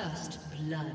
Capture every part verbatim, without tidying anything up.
First blood.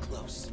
Close.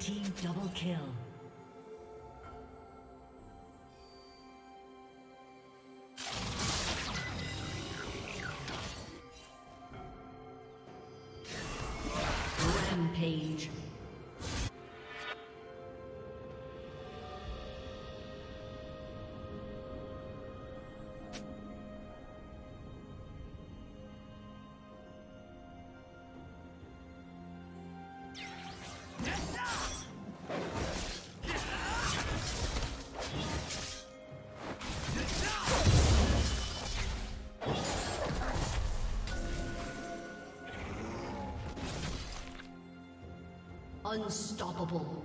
Team double kill. Rampage. Unstoppable.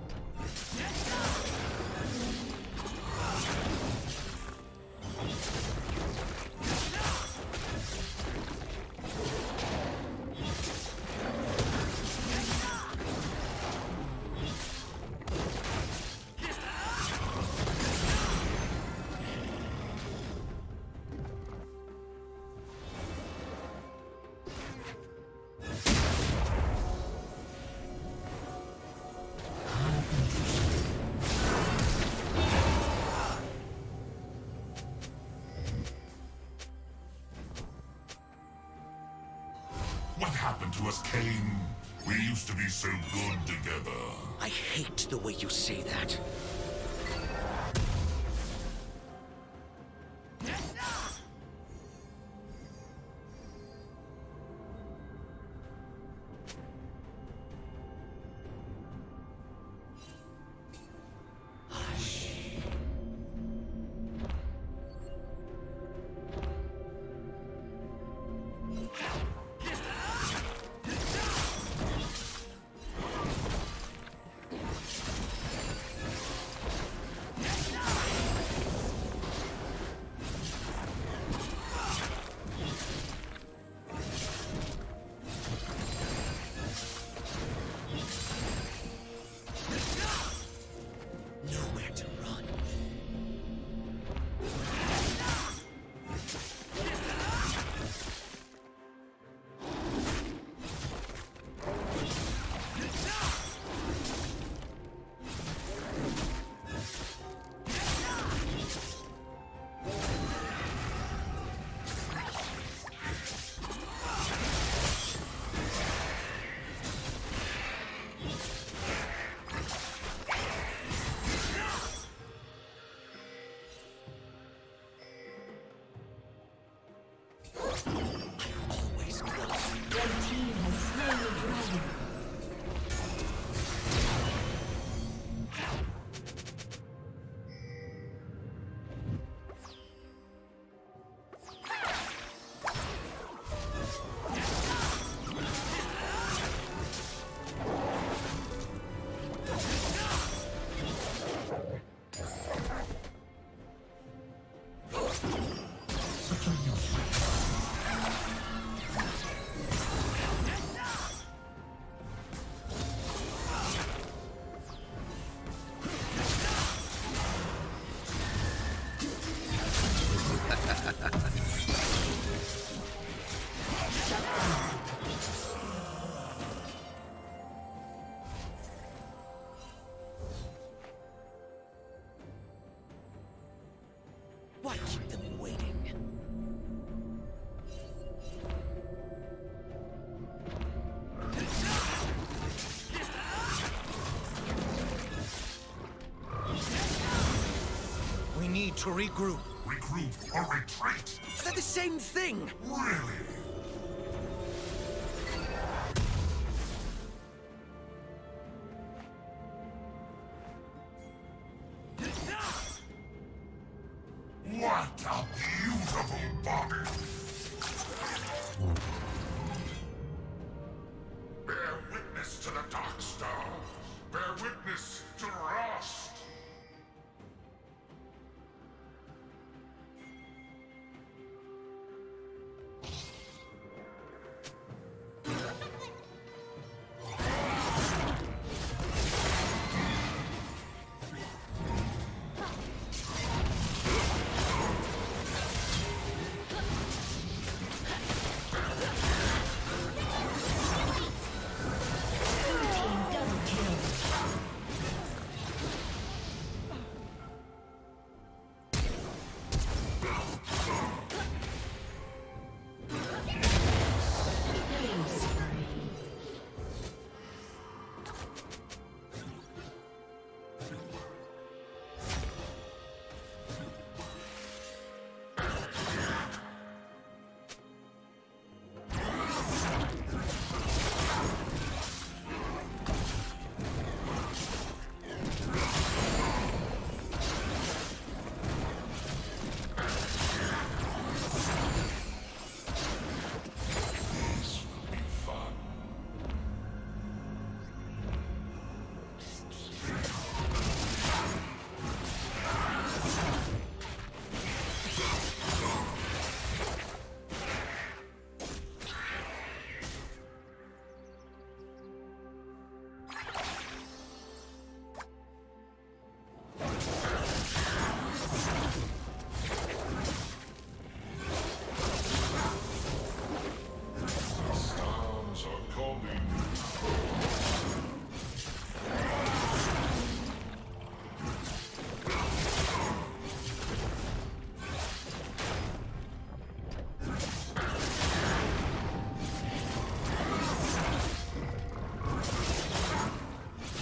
To us, Kayn. We used to be so good together. I hate the way you say that. to regroup. Regroup or retreat? They're the same thing! Really?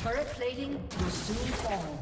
Turret plating will soon fall.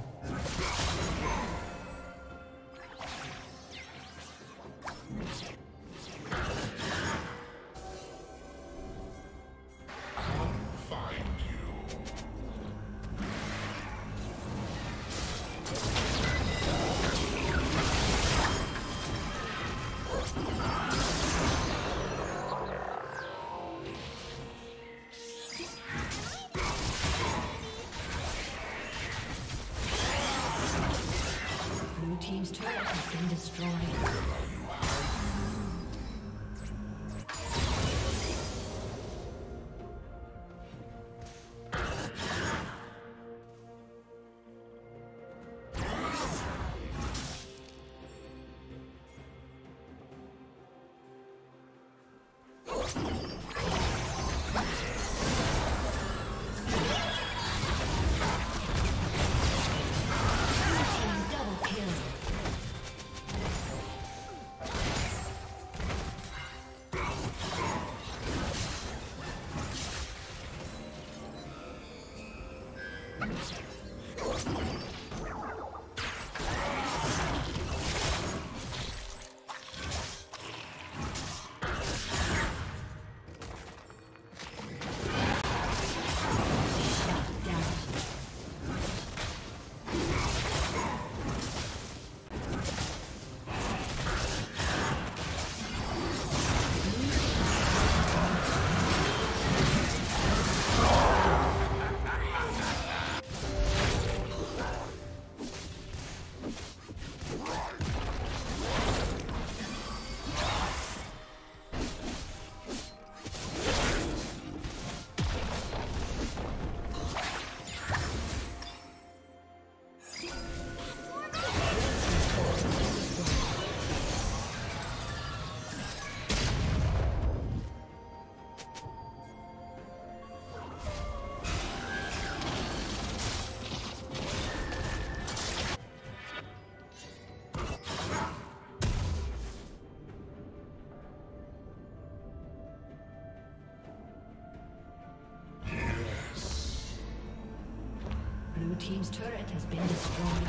Blue team's turret has been destroyed.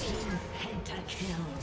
Destroyed. Team Pentakill.